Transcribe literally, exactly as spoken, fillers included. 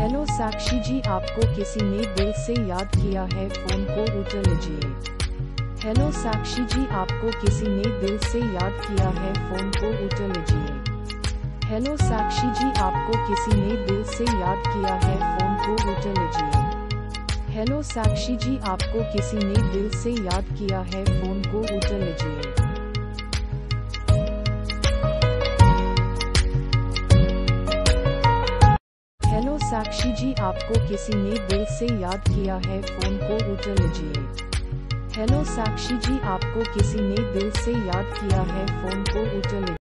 Hello साक्षी जी, आपको किसी ने दिल से याद किया है, फोन को उठा लीजिए। हेलो साक्षी जी, आपको किसी ने दिल से याद किया है, फोन को उठा लीजिए। हेलो साक्षी जी, आपको किसी ने दिल से याद किया है, फोन को उठा लीजिए। हेलो साक्षी जी, आपको किसी ने दिल से याद किया है, फोन को उठा लीजिए। हेलो साक्षी जी, आपको किसी ने दिल से याद किया है, फोन को उठा लीजिए। हेलो साक्षी जी, आपको किसी ने दिल से याद किया है, फोन को उठा लीजिए।